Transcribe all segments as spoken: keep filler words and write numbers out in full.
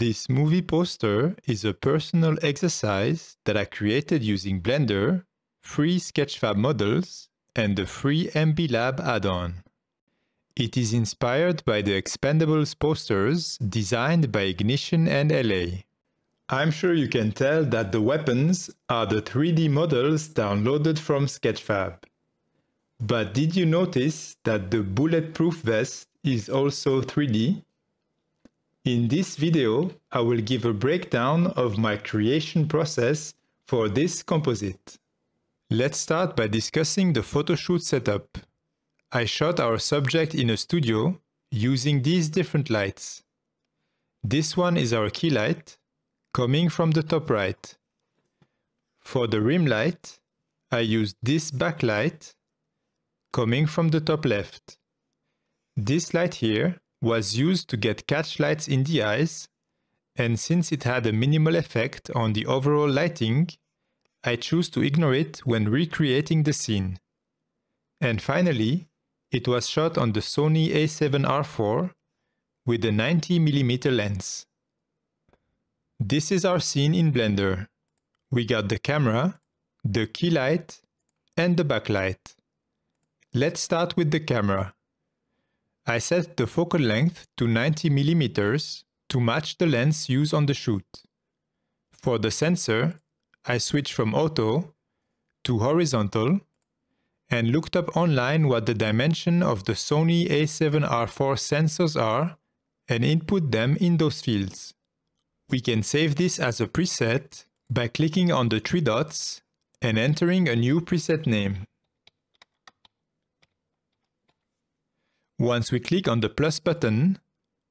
This movie poster is a personal exercise that I created using Blender, free Sketchfab models, and the free M B lab add-on. It is inspired by the Expendables posters designed by Ignition and L A. I'm sure you can tell that the weapons are the three D models downloaded from Sketchfab. But did you notice that the bulletproof vest is also three D? In this video, I will give a breakdown of my creation process for this composite. Let's start by discussing the photoshoot setup. I shot our subject in a studio using these different lights. This one is our key light, coming from the top right. For the rim light, I used this backlight, coming from the top left. This light here was used to get catch lights in the eyes, and since it had a minimal effect on the overall lighting, I choose to ignore it when recreating the scene. And finally, it was shot on the Sony A seven R four with a ninety millimeter lens. This is our scene in Blender. We got the camera, the key light, and the backlight. Let's start with the camera. I set the focal length to ninety millimeters to match the lens used on the shoot. For the sensor, I switched from auto to horizontal and looked up online what the dimension of the Sony A seven R four sensors are and input them in those fields. We can save this as a preset by clicking on the three dots and entering a new preset name. Once we click on the plus button,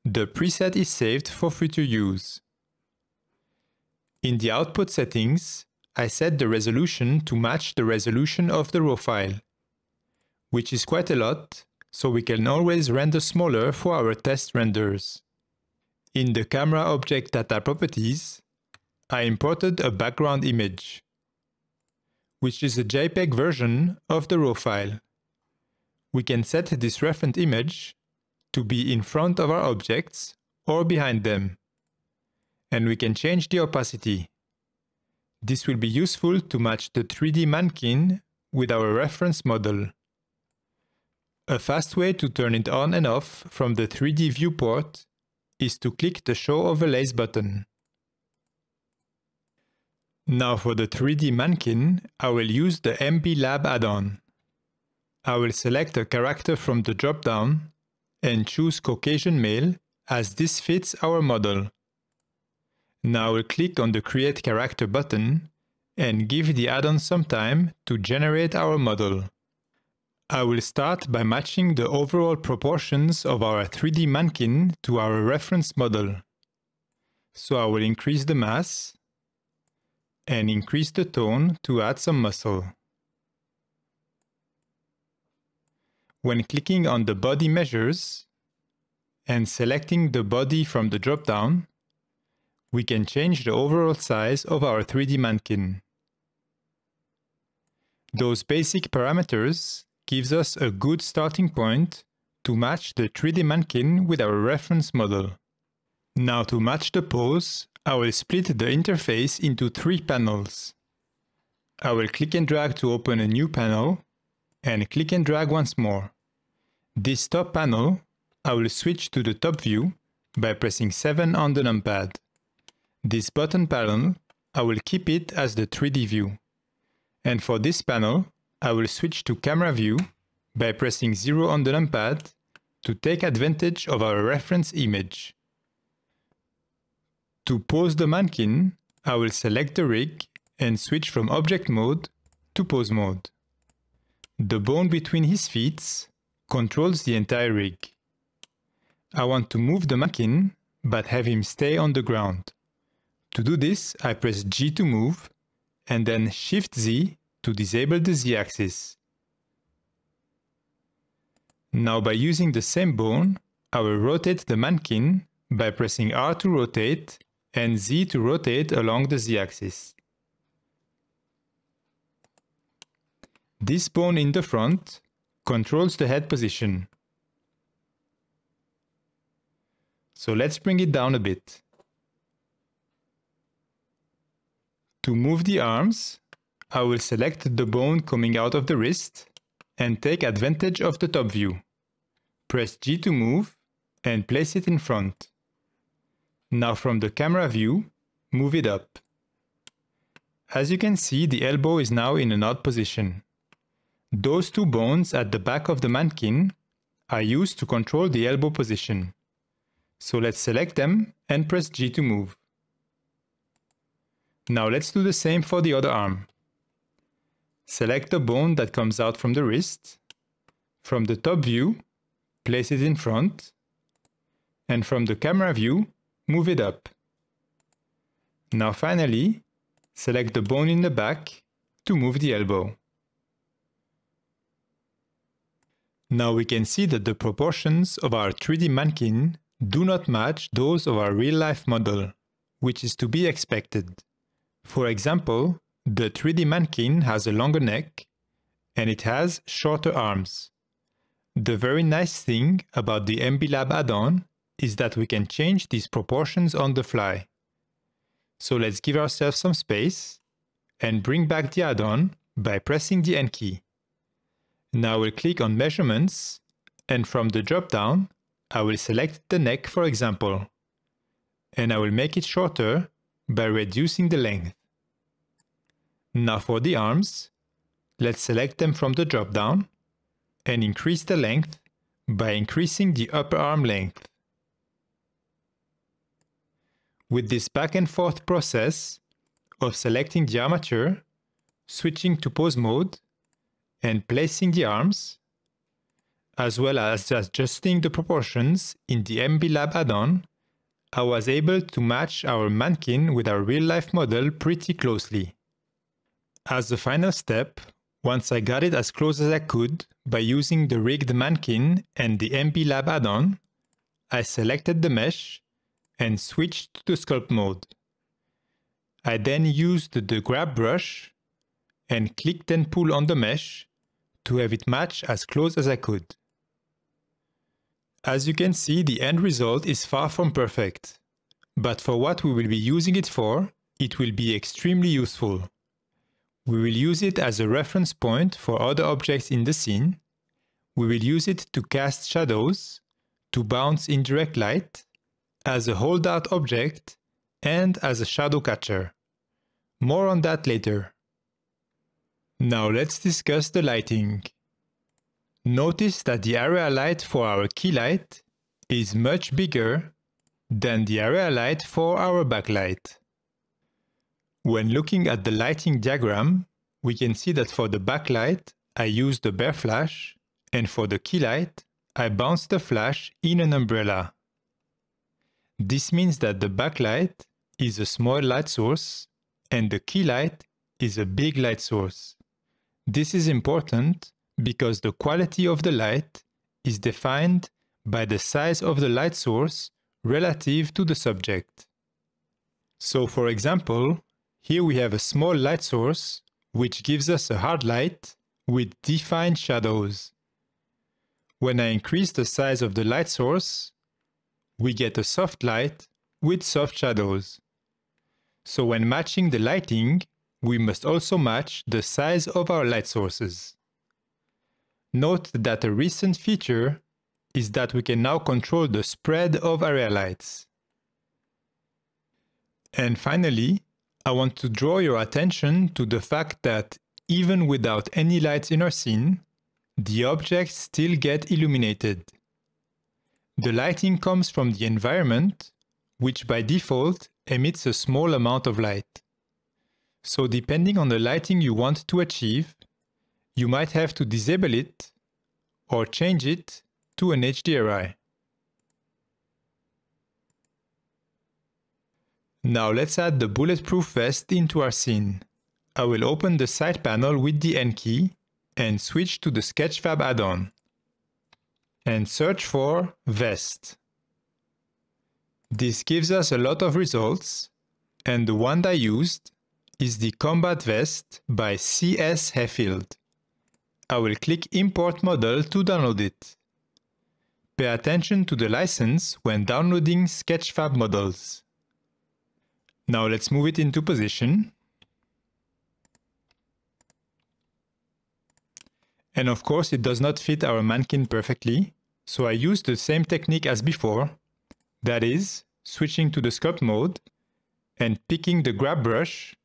the preset is saved for future use. In the output settings, I set the resolution to match the resolution of the raw file, which is quite a lot, so we can always render smaller for our test renders. In the camera object data properties, I imported a background image, which is a JPEG version of the raw file. We can set this reference image to be in front of our objects or behind them, and we can change the opacity. This will be useful to match the three D mannequin with our reference model. A fast way to turn it on and off from the three D viewport is to click the Show Overlays button. Now for the three D mannequin, I will use the M B lab add-on. I will select a character from the drop-down and choose Caucasian male as this fits our model. Now I will click on the Create Character button and give the add-on some time to generate our model. I will start by matching the overall proportions of our three D mannequin to our reference model. So I will increase the mass and increase the tone to add some muscle. When clicking on the body measures and selecting the body from the drop-down, we can change the overall size of our three D mannequin. Those basic parameters gives us a good starting point to match the three D mannequin with our reference model. Now to match the pose, I will split the interface into three panels. I will click and drag to open a new panel and click and drag once more. This top panel, I will switch to the top view by pressing seven on the numpad. This bottom panel, I will keep it as the three D view. And for this panel, I will switch to camera view by pressing zero on the numpad to take advantage of our reference image. To pose the mannequin, I will select the rig and switch from object mode to pose mode. The bone between his feet controls the entire rig. I want to move the mannequin, but have him stay on the ground. To do this, I press G to move, and then Shift Z to disable the Z axis. Now by using the same bone, I will rotate the mannequin by pressing R to rotate and Z to rotate along the Z axis. This bone in the front controls the head position. So let's bring it down a bit. To move the arms, I will select the bone coming out of the wrist and take advantage of the top view. Press G to move and place it in front. Now from the camera view, move it up. As you can see, the elbow is now in an odd position. Those two bones at the back of the mannequin are used to control the elbow position. So let's select them and press G to move. Now let's do the same for the other arm. Select the bone that comes out from the wrist. From the top view, place it in front. And from the camera view, move it up. Now finally, select the bone in the back to move the elbow. Now we can see that the proportions of our three D mannequin do not match those of our real-life model, which is to be expected. For example, the three D mannequin has a longer neck and it has shorter arms. The very nice thing about the M B lab add-on is that we can change these proportions on the fly. So let's give ourselves some space and bring back the add-on by pressing the N key. Now we'll click on Measurements and from the drop-down I will select the neck, for example, and I will make it shorter by reducing the length. Now for the arms, let's select them from the drop-down and increase the length by increasing the upper arm length. With this back and forth process of selecting the armature, switching to pose mode and placing the arms, as well as adjusting the proportions in the M B lab add-on, I was able to match our mannequin with our real-life model pretty closely. As a final step, once I got it as close as I could by using the rigged mannequin and the M B lab add-on, I selected the mesh and switched to sculpt mode. I then used the grab brush and clicked and pulled on the mesh to have it match as close as I could. As you can see, the end result is far from perfect, but for what we will be using it for, it will be extremely useful. We will use it as a reference point for other objects in the scene. We will use it to cast shadows, to bounce indirect light, as a holdout object, and as a shadow catcher. More on that later. Now let's discuss the lighting. Notice that the area light for our key light is much bigger than the area light for our backlight. When looking at the lighting diagram, we can see that for the backlight, I use the bare flash, and for the key light, I bounce the flash in an umbrella. This means that the backlight is a small light source, and the key light is a big light source. This is important because the quality of the light is defined by the size of the light source relative to the subject. So for example, here we have a small light source which gives us a hard light with defined shadows. When I increase the size of the light source, we get a soft light with soft shadows. So when matching the lighting, we must also match the size of our light sources. Note that a recent feature is that we can now control the spread of area lights. And finally, I want to draw your attention to the fact that even without any lights in our scene, the objects still get illuminated. The lighting comes from the environment, which by default emits a small amount of light. So depending on the lighting you want to achieve, you might have to disable it or change it to an H D R I. Now let's add the bulletproof vest into our scene. I will open the side panel with the N key and switch to the Sketchfab add-on and search for vest. This gives us a lot of results, and the one I used is the Combat Vest by C S Hefield. I will click Import Model to download it. Pay attention to the license when downloading Sketchfab models. Now let's move it into position. And of course it does not fit our mannequin perfectly, so I use the same technique as before, that is, switching to the sculpt mode and picking the grab brush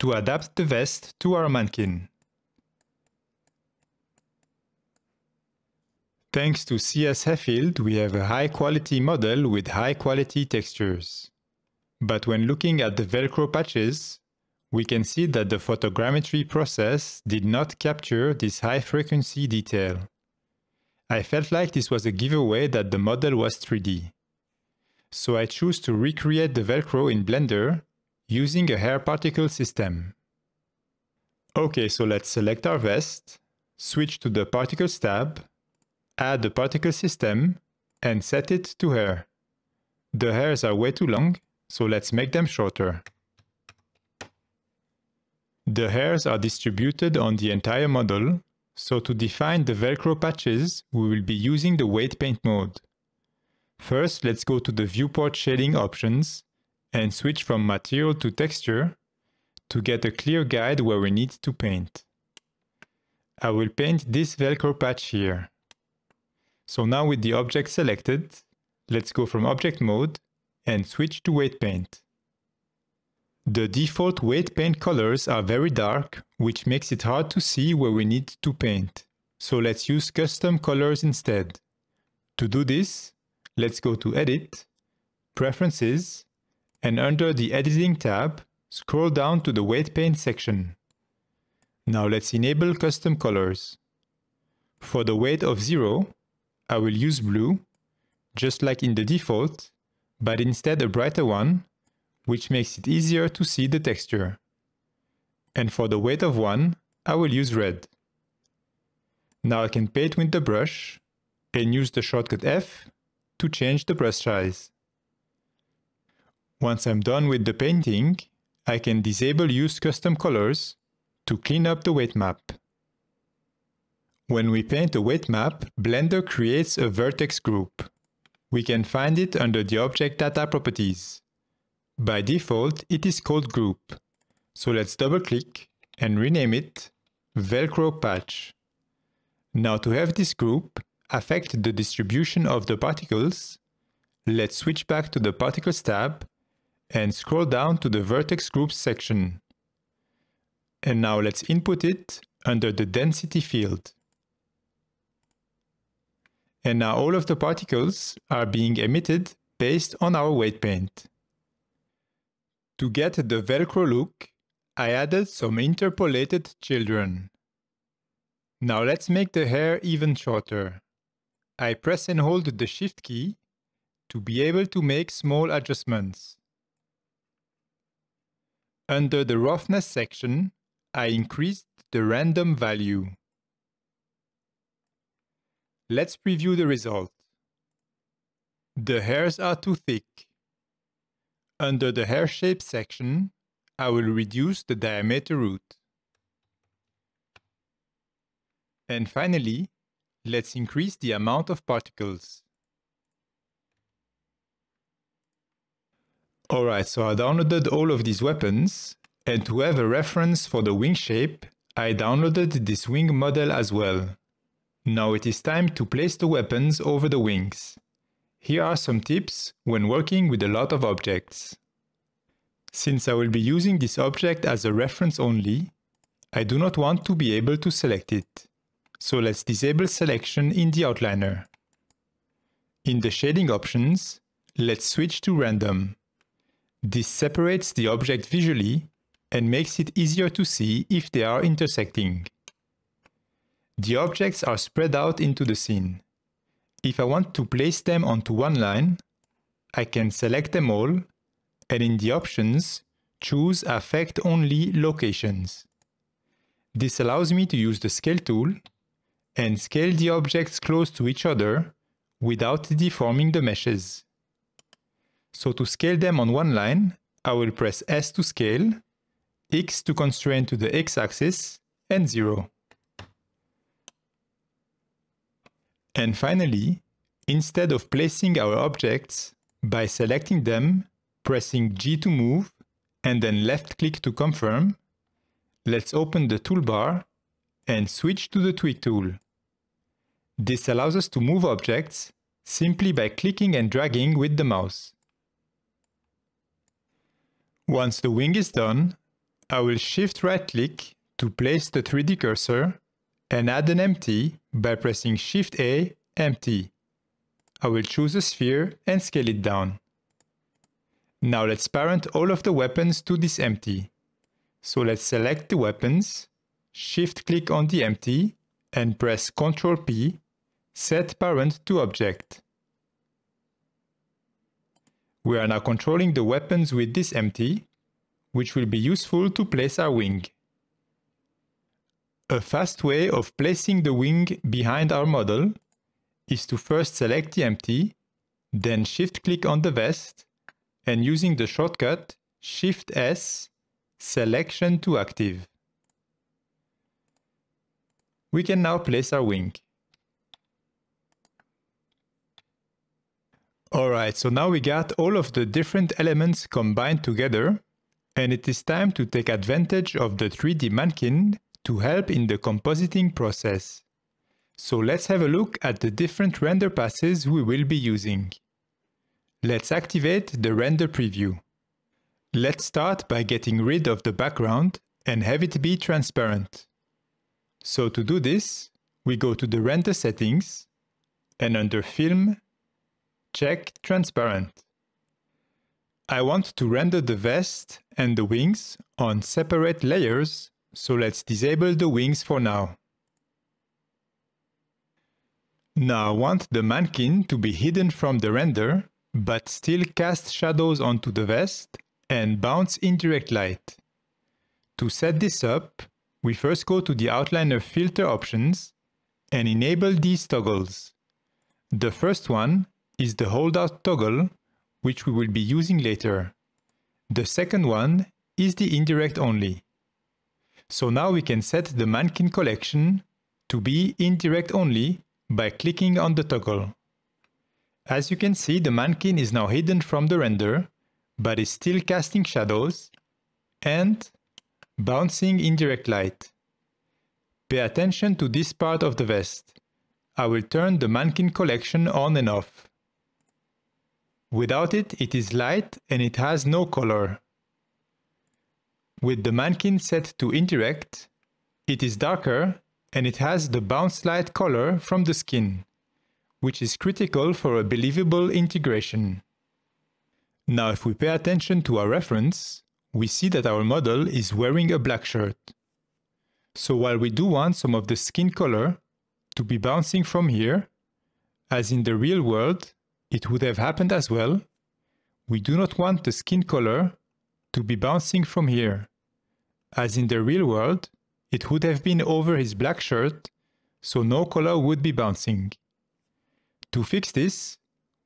to adapt the vest to our mannequin. Thanks to C S Hefield, we have a high quality model with high quality textures. But when looking at the Velcro patches, we can see that the photogrammetry process did not capture this high frequency detail. I felt like this was a giveaway that the model was three D. So I choose to recreate the Velcro in Blender using a hair particle system. Okay, so let's select our vest, switch to the Particles tab, add the particle system and set it to hair. The hairs are way too long, so let's make them shorter. The hairs are distributed on the entire model, so to define the Velcro patches, we will be using the weight paint mode. First, let's go to the viewport shading options and switch from material to texture to get a clear guide where we need to paint. I will paint this Velcro patch here. So now with the object selected, let's go from object mode and switch to weight paint. The default weight paint colors are very dark, which makes it hard to see where we need to paint. So let's use custom colors instead. To do this, let's go to Edit, Preferences, and under the Editing tab, scroll down to the weight paint section. Now let's enable custom colors. For the weight of zero, I will use blue, just like in the default, but instead a brighter one, which makes it easier to see the texture. And for the weight of one, I will use red. Now I can paint with the brush and use the shortcut F to change the brush size. Once I'm done with the painting, I can disable Use Custom Colors to clean up the weight map. When we paint a weight map, Blender creates a vertex group. We can find it under the Object Data Properties. By default, it is called Group. So let's double-click and rename it Velcro Patch. Now to have this group affect the distribution of the particles, let's switch back to the Particles tab and scroll down to the Vertex Groups section. And now let's input it under the Density field. And now all of the particles are being emitted based on our weight paint. To get the Velcro look, I added some interpolated children. Now let's make the hair even shorter. I press and hold the Shift key to be able to make small adjustments. Under the Roughness section, I increased the random value. Let's preview the result. The hairs are too thick. Under the hair shape section, I will reduce the diameter root. And finally, let's increase the amount of particles. Alright, so I downloaded all of these weapons, and to have a reference for the wing shape, I downloaded this wing model as well. Now it is time to place the weapons over the wings. Here are some tips when working with a lot of objects. Since I will be using this object as a reference only, I do not want to be able to select it. So let's disable selection in the outliner. In the shading options, let's switch to random. This separates the object visually and makes it easier to see if they are intersecting. The objects are spread out into the scene. If I want to place them onto one line, I can select them all and in the options, choose Affect Only Locations. This allows me to use the Scale tool and scale the objects close to each other without deforming the meshes. So to scale them on one line, I will press S to scale, X to constrain to the X-axis and zero. And finally, instead of placing our objects, by selecting them, pressing G to move, and then left click to confirm, let's open the toolbar and switch to the Tweak tool. This allows us to move objects simply by clicking and dragging with the mouse. Once the wing is done, I will shift right click to place the three D cursor and add an empty by pressing Shift A, empty. I will choose a sphere and scale it down. Now let's parent all of the weapons to this empty. So let's select the weapons, shift click on the empty and press Ctrl P, set parent to object. We are now controlling the weapons with this empty, which will be useful to place our wing. A fast way of placing the wing behind our model is to first select the empty, then shift click on the vest and using the shortcut Shift S, selection to active. We can now place our wing. Alright, so now we got all of the different elements combined together, and it is time to take advantage of the three D mannequin to help in the compositing process. So let's have a look at the different render passes we will be using. Let's activate the render preview. Let's start by getting rid of the background and have it be transparent. So to do this, we go to the render settings and under film, check transparent. I want to render the vest and the wings on separate layers, so let's disable the wings for now. Now I want the mannequin to be hidden from the render, but still cast shadows onto the vest and bounce indirect light. To set this up, we first go to the outliner filter options and enable these toggles. The first one is the holdout toggle, which we will be using later. The second one is the indirect only. So now we can set the mannequin collection to be indirect only by clicking on the toggle. As you can see, the mannequin is now hidden from the render, but is still casting shadows and bouncing indirect light. Pay attention to this part of the vest. I will turn the mannequin collection on and off. Without it, it is light and it has no color. With the mannequin set to indirect, it is darker and it has the bounce light color from the skin, which is critical for a believable integration. Now if we pay attention to our reference, we see that our model is wearing a black shirt. So while we do want some of the skin color to be bouncing from here, as in the real world, it would have happened as well, we do not want the skin color to be bouncing from here. As in the real world, it would have been over his black shirt, so no color would be bouncing. To fix this,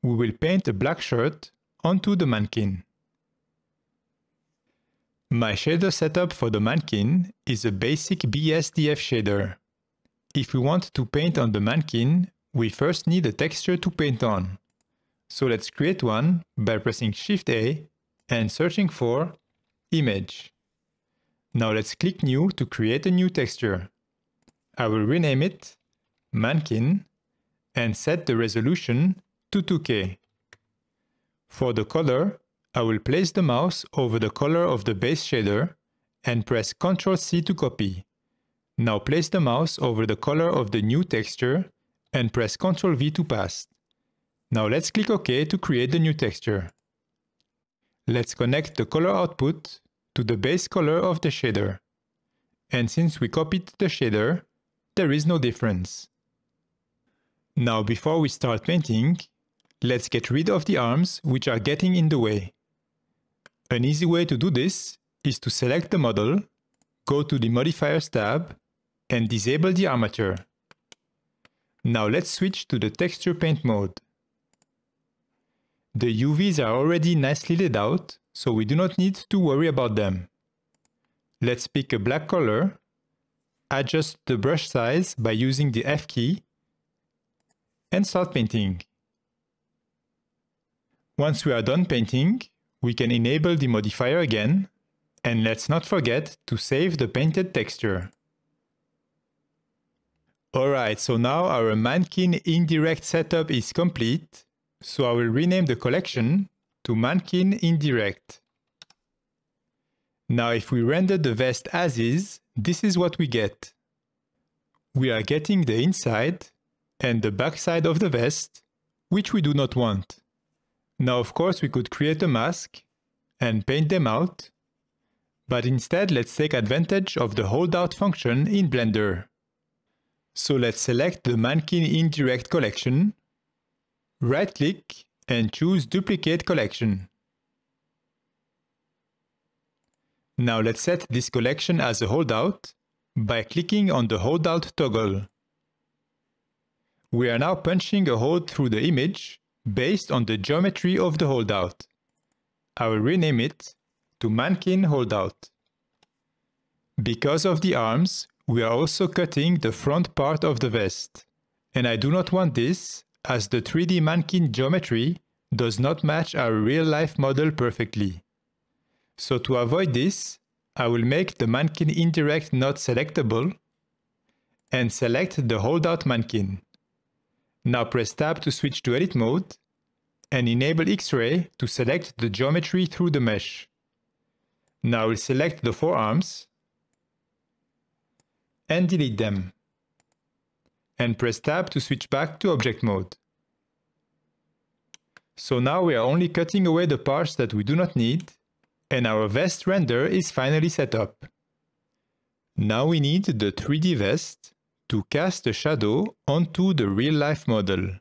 we will paint a black shirt onto the mannequin. My shader setup for the mannequin is a basic B S D F shader. If we want to paint on the mannequin, we first need a texture to paint on. So let's create one by pressing Shift A and searching for Image. Now let's click New to create a new texture. I will rename it Mannequin and set the resolution to two K. For the color, I will place the mouse over the color of the base shader and press Ctrl C to copy. Now place the mouse over the color of the new texture and press Ctrl V to paste. Now let's click OK to create the new texture. Let's connect the color output to the base color of the shader. And since we copied the shader, there is no difference. Now before we start painting, let's get rid of the arms which are getting in the way. An easy way to do this is to select the model, go to the Modifiers tab and disable the armature. Now let's switch to the texture paint mode. The U Vs are already nicely laid out, so we do not need to worry about them. Let's pick a black color, adjust the brush size by using the F key, and start painting. Once we are done painting, we can enable the modifier again, and let's not forget to save the painted texture. Alright, so now our mannequin indirect setup is complete. So I will rename the collection to mannequin indirect. Now if we render the vest as is, this is what we get. We are getting the inside and the backside of the vest, which we do not want. Now of course we could create a mask and paint them out, but instead let's take advantage of the holdout function in Blender. So let's select the mannequin indirect collection, right click and choose duplicate collection. Now let's set this collection as a holdout by clicking on the holdout toggle. We are now punching a hole through the image based on the geometry of the holdout. I will rename it to mannequin holdout. Because of the arms, we are also cutting the front part of the vest, and I do not want this as the three D mannequin geometry does not match our real-life model perfectly. So to avoid this, I will make the mannequin indirect not selectable and select the holdout mannequin. Now press Tab to switch to edit mode and enable X-ray to select the geometry through the mesh. Now we'll select the forearms and delete them. And press Tab to switch back to object mode. So now we are only cutting away the parts that we do not need, and our vest render is finally set up. Now we need the three D vest to cast a shadow onto the real-life model.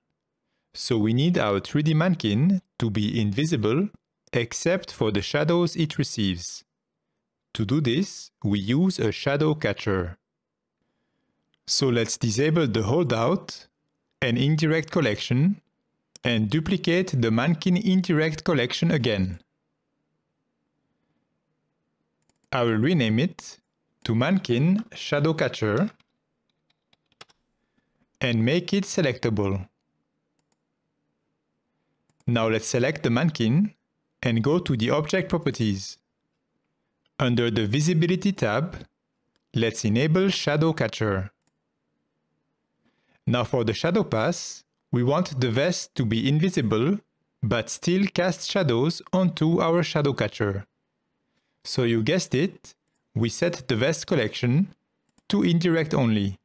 So we need our three D mannequin to be invisible except for the shadows it receives. To do this, we use a shadow catcher. So let's disable the holdout and indirect collection and duplicate the mannequin indirect collection again. I will rename it to mannequin shadow catcher and make it selectable. Now let's select the mannequin and go to the object properties. Under the visibility tab, let's enable shadow catcher. Now for the shadow pass, we want the vest to be invisible, but still cast shadows onto our shadow catcher. So you guessed it, we set the vest collection to indirect only.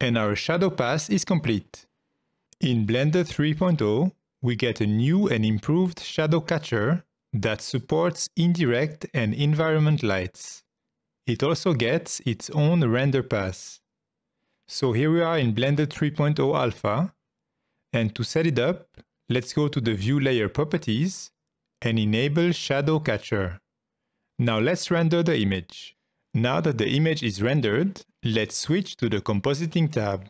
And our shadow pass is complete. In Blender three point oh, we get a new and improved shadow catcher that supports indirect and environment lights. It also gets its own render pass. So here we are in Blender three point oh Alpha, and to set it up, let's go to the View Layer Properties and enable Shadow Catcher. Now let's render the image. Now that the image is rendered, let's switch to the Compositing tab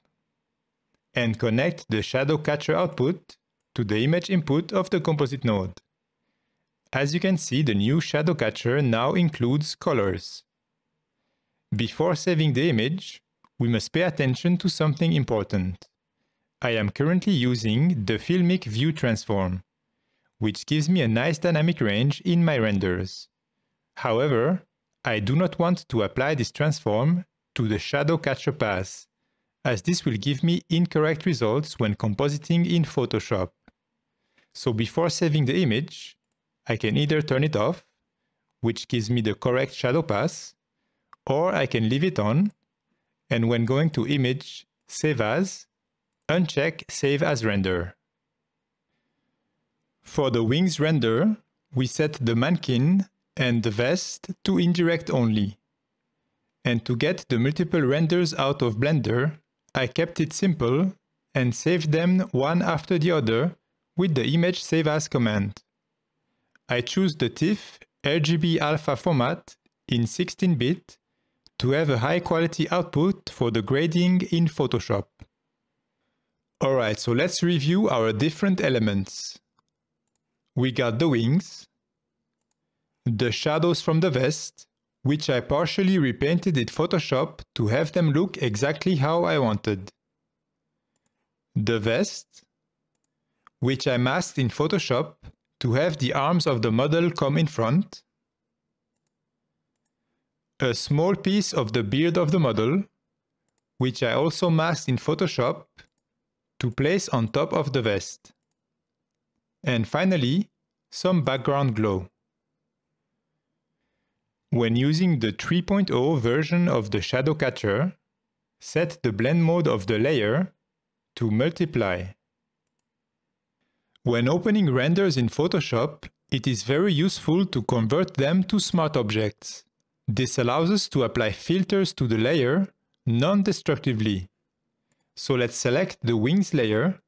and connect the Shadow Catcher output to the image input of the Composite node. As you can see, the new Shadow Catcher now includes colors. Before saving the image, we must pay attention to something important. I am currently using the Filmic View Transform, which gives me a nice dynamic range in my renders. However, I do not want to apply this transform to the Shadow Catcher pass, as this will give me incorrect results when compositing in Photoshop. So before saving the image, I can either turn it off, which gives me the correct shadow pass, or I can leave it on, and when going to Image, Save As, uncheck Save As Render. For the wings render, we set the mannequin and the vest to indirect only. And to get the multiple renders out of Blender, I kept it simple and saved them one after the other with the Image Save As command. I choose the TIFF R G B alpha format in sixteen bit to have a high quality output for the grading in Photoshop. Alright, so let's review our different elements. We got the wings, the shadows from the vest, which I partially repainted in Photoshop to have them look exactly how I wanted. The vest, which I masked in Photoshop to have the arms of the model come in front. A small piece of the beard of the model, which I also masked in Photoshop, to place on top of the vest. And finally, some background glow. When using the three point oh version of the shadow catcher, set the blend mode of the layer to multiply. When opening renders in Photoshop, it is very useful to convert them to smart objects. This allows us to apply filters to the layer non-destructively. So let's select the wings layer,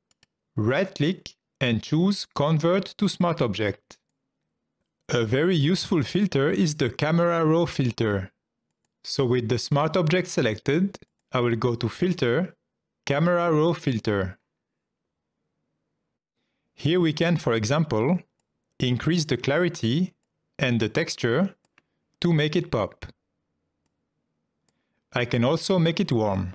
right-click and choose Convert to Smart Object. A very useful filter is the Camera Raw filter. So with the smart object selected, I will go to Filter, Camera Raw filter. Here we can, for example, increase the clarity and the texture to make it pop. I can also make it warm.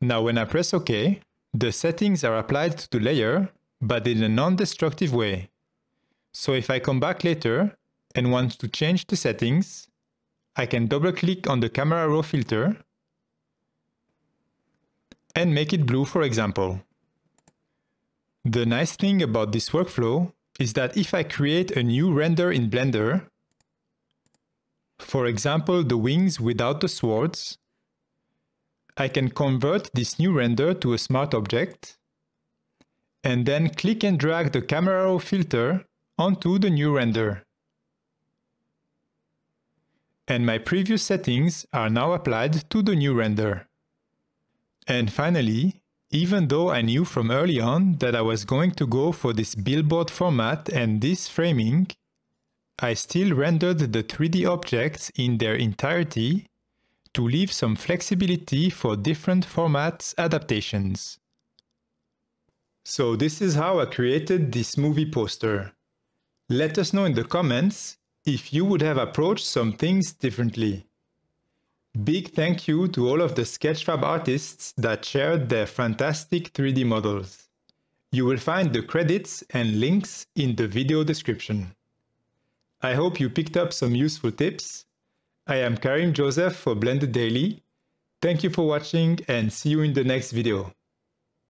Now when I press OK, the settings are applied to the layer, but in a non-destructive way. So if I come back later and want to change the settings, I can double-click on the Camera Raw filter and make it blue, for example. The nice thing about this workflow is that if I create a new render in Blender, for example, the wings without the swords, I can convert this new render to a smart object and then click and drag the Camera Raw filter onto the new render. And my previous settings are now applied to the new render. And finally, even though I knew from early on that I was going to go for this billboard format and this framing, I still rendered the three D objects in their entirety to leave some flexibility for different formats adaptations. So this is how I created this movie poster. Let us know in the comments if you would have approached some things differently. Big thank you to all of the Sketchfab artists that shared their fantastic three D models. You will find the credits and links in the video description. I hope you picked up some useful tips. I am Karim Joseph for Blender Daily. Thank you for watching and see you in the next video.